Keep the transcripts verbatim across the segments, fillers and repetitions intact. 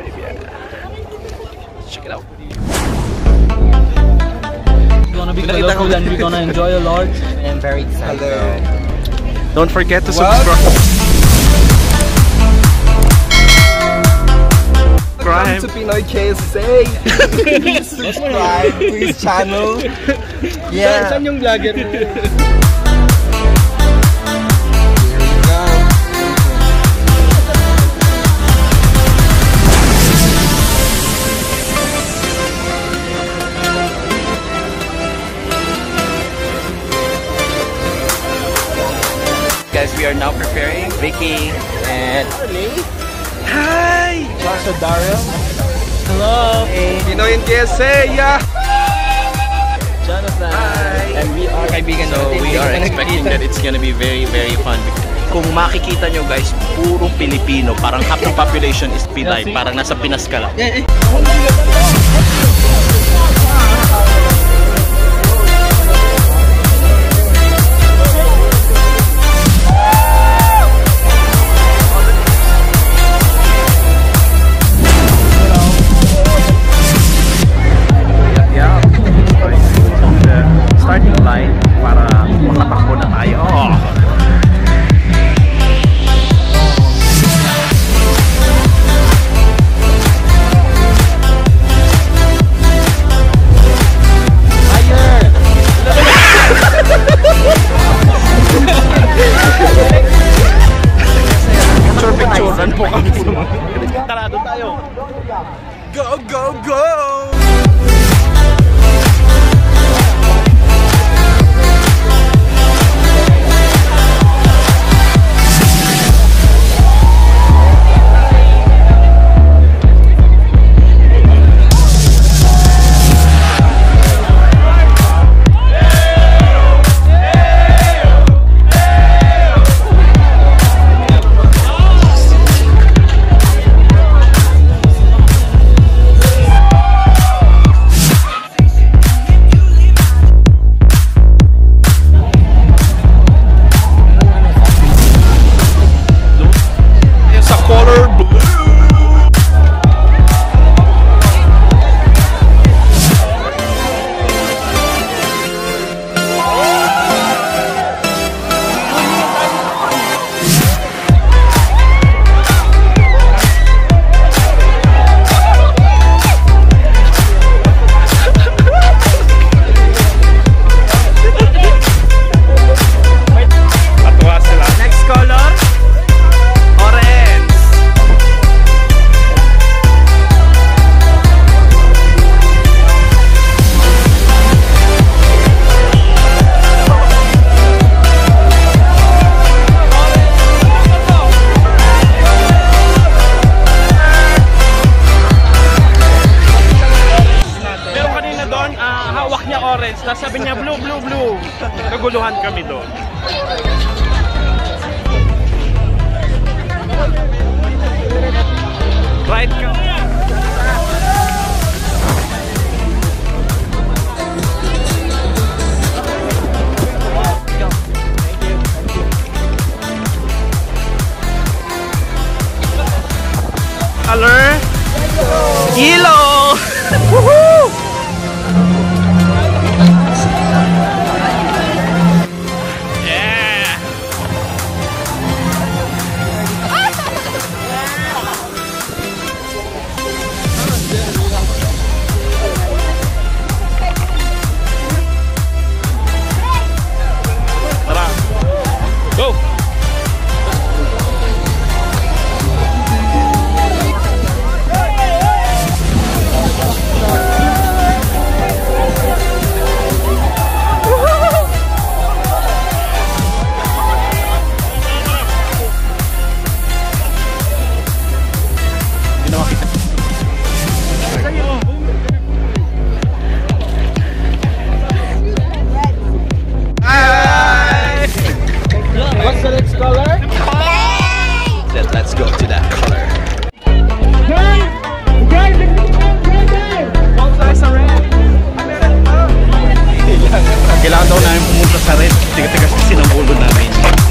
Arabia. Check it out. It's gonna be colorful and we're gonna enjoy a lot. I'm very excited. Hello. Don't forget to subscribe. Welcome to Pinoy K S A. Please subscribe, please channel. Yeah. Saan yung vlogger mo? Guys, we are now preparing. Vicky and hi, Joshua Dario. Hello. Hey. Pinoy and K S A. Yeah. Jonathan. Hi. And we are. So we are expecting that it's gonna be very, very fun. Kung makikita nyo guys, puro Pilipino. Parang half the population is Pinay. Parang nasa Pinas ka lang. Go, go, go! Tapos sabi niya, blue, blue, blue. Naguluhan kami doon. Right ka. Color? Yellow!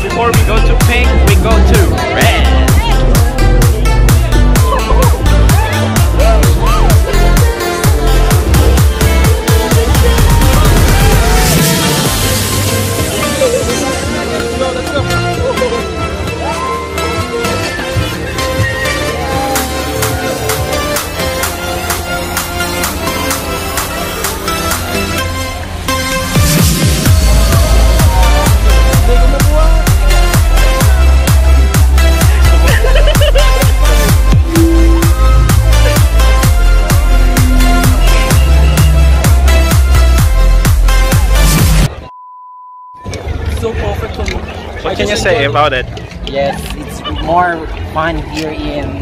Before we go to pink, we go to red. you say about it? Yes, it's more fun here in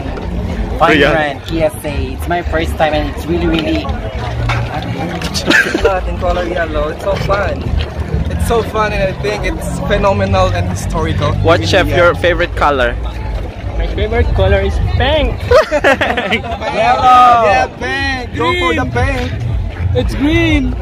Color Run K S A. It's my first time and it's really, really... in Color Yellow. It's so fun. It's so fun and I think it's phenomenal and historical. What really, chef, yeah. your favorite color? My favorite color is pink. Pink. Yellow. Yeah, pink. Green. Go for the pink. It's green.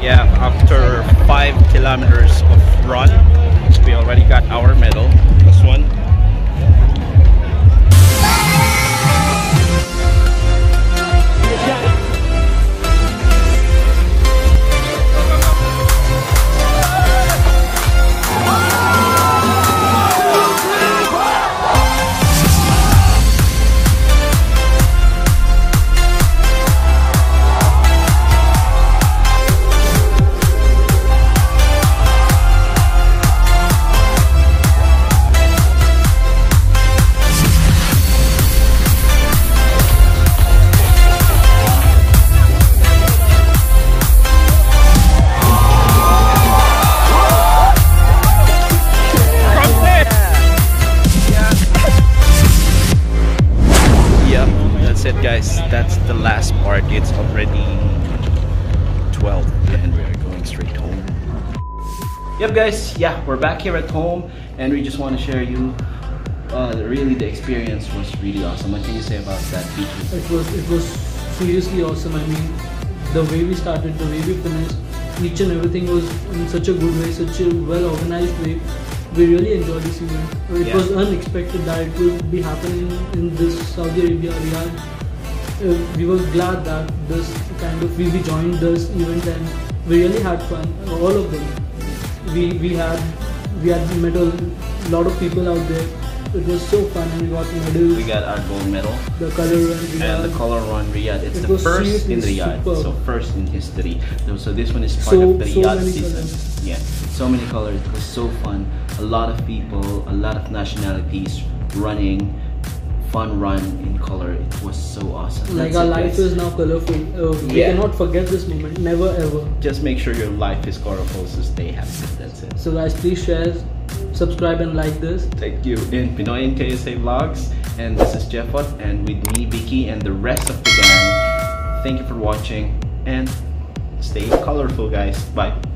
Yeah, after five kilometers of run, we already got our medal. This one. Guys, that's the last part. It's already twelve and we are going straight home. Yep guys, yeah, we're back here at home and we just want to share you uh, really the experience was really awesome. What can you say about that feature? It was, it was seriously awesome. I mean, the way we started, the way we finished, each and everything was in such a good way, such a well organized way. We really enjoyed this event. It yeah. was unexpected that it would be happening in this Saudi Arabia, Riyadh. Uh, we were glad that this kind of we, we joined this event and we really had fun, all of them. We we had we had met a lot of people out there. It was so fun and we got medals. We got our gold medal. The Color Run Riyadh. And the Color Run Riyadh. It's it the first in Riyadh, super. so first in history. So this one is part so, of the so Riyadh season. Colors. Yeah, so many colors. It was so fun. A lot of people, a lot of nationalities running. Fun run in color. It was so awesome. Like That's our life guys. is now colorful. Uh, yeah. We cannot forget this moment. Never ever. Just make sure your life is colorful, so stay happy. That's it. So guys, please share, subscribe and like this. Thank you. In Pinoy K S A Vlogs. And this is Jeffot and with me, Vicky, and the rest of the gang. Thank you for watching and stay colorful guys. Bye.